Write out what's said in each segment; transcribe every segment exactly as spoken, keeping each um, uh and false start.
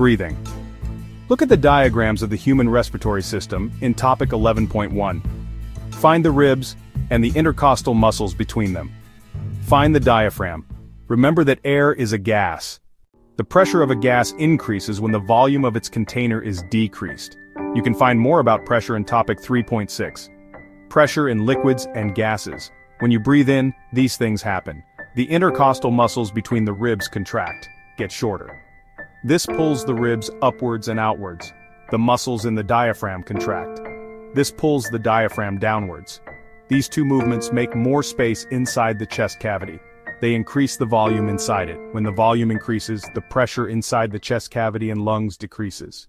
breathing. Look at the diagrams of the human respiratory system in topic eleven point one. Find the ribs and the intercostal muscles between them. Find the diaphragm. Remember that air is a gas. The pressure of a gas increases when the volume of its container is decreased. You can find more about pressure in topic three point six. Pressure in liquids and gases. When you breathe in, these things happen. The intercostal muscles between the ribs contract, get shorter. This pulls the ribs upwards and outwards. The muscles in the diaphragm contract. This pulls the diaphragm downwards. These two movements make more space inside the chest cavity. They increase the volume inside it. When the volume increases, the pressure inside the chest cavity and lungs decreases.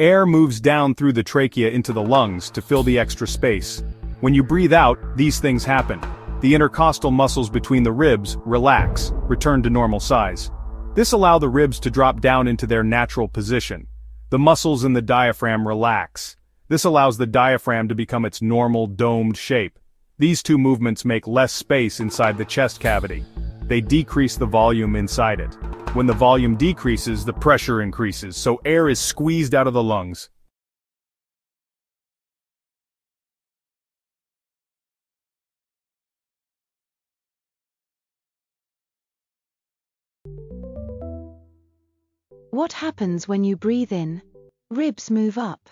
Air moves down through the trachea into the lungs to fill the extra space. When you breathe out, these things happen. The intercostal muscles between the ribs relax, return to normal size. This allows the ribs to drop down into their natural position. The muscles in the diaphragm relax. This allows the diaphragm to become its normal domed shape. These two movements make less space inside the chest cavity. They decrease the volume inside it. When the volume decreases, the pressure increases, so air is squeezed out of the lungs. What happens when you breathe in? Ribs move up.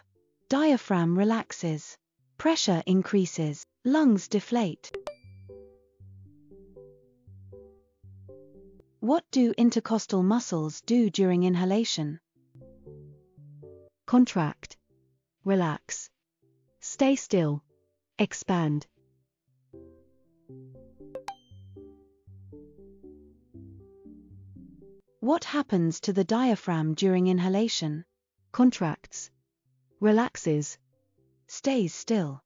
Diaphragm relaxes. Pressure increases. Lungs deflate. What do intercostal muscles do during inhalation? Contract. Relax. Stay still. Expand. What happens to the diaphragm during inhalation? Contracts. Relaxes. Stays still.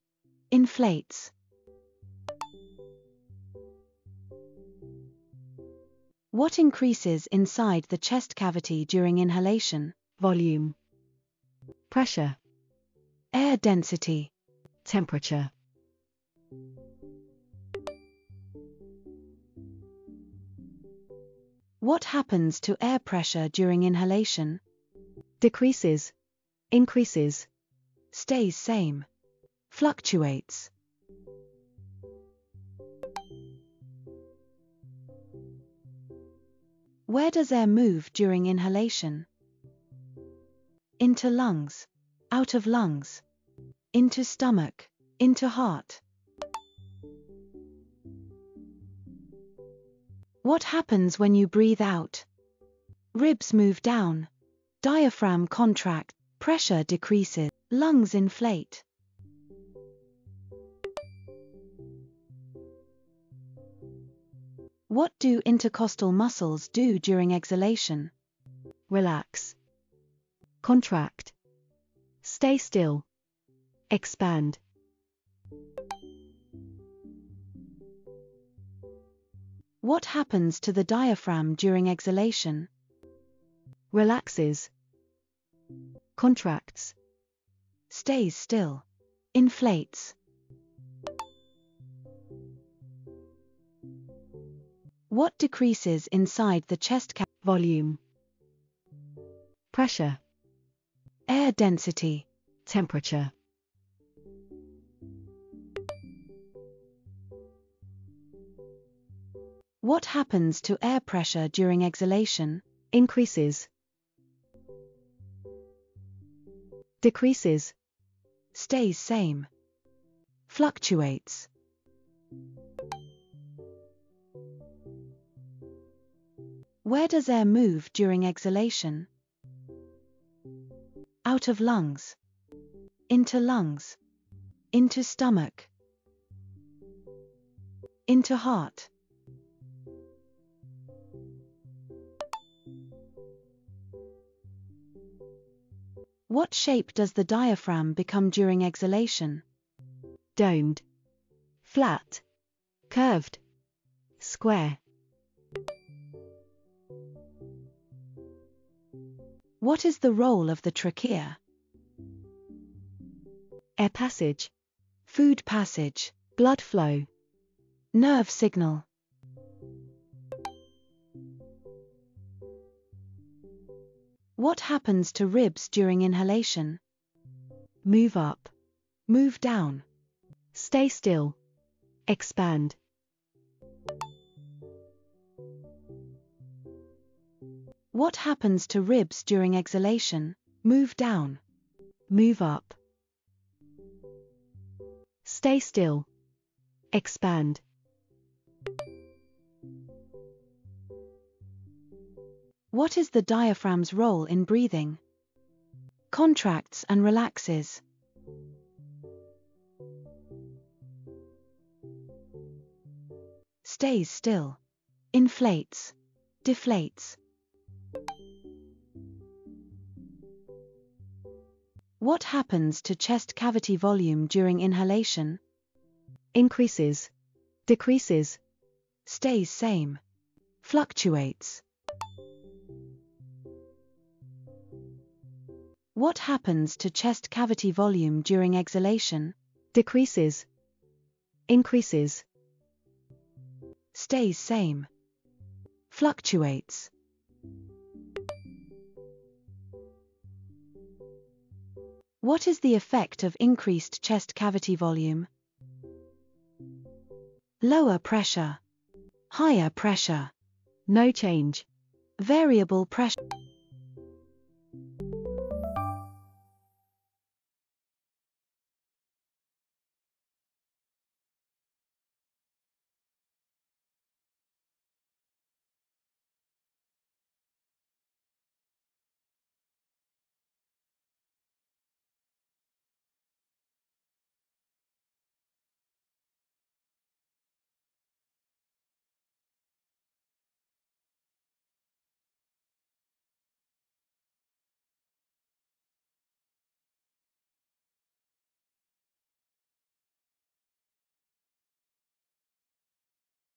Inflates. What increases inside the chest cavity during inhalation? Volume. Pressure. Air density. Temperature. What happens to air pressure during inhalation? Decreases. Increases. Stays same. Fluctuates. Where does air move during inhalation? Into lungs. Out of lungs. Into stomach. Into heart. What happens when you breathe out? Ribs move down. Diaphragm contracts. Pressure decreases. Lungs inflate. What do intercostal muscles do during exhalation? Relax. Contract. Stay still. Expand. What happens to the diaphragm during exhalation? Relaxes. Contracts. Stays still. Inflates. What decreases inside the chest cavity? Volume. Pressure. Air density. Temperature. What happens to air pressure during exhalation? Increases. Decreases. Stays same. Fluctuates. Where does air move during exhalation? Out of lungs. Into lungs. Into stomach. Into heart. What shape does the diaphragm become during exhalation? Domed. Flat. Curved. Square. What is the role of the trachea? Air passage. Food passage. Blood flow. Nerve signal. What happens to ribs during inhalation? Move up. Move down. Stay still. Expand. What happens to ribs during exhalation? Move down. Move up. Stay still. Expand. What is the diaphragm's role in breathing? Contracts and relaxes. Stays still. Inflates. Deflates. What happens to chest cavity volume during inhalation? Increases. Decreases. Stays same. Fluctuates. What happens to chest cavity volume during exhalation? Decreases. Increases. Stays same. Fluctuates. What is the effect of increased chest cavity volume? Lower pressure. Higher pressure. No change. Variable pressure.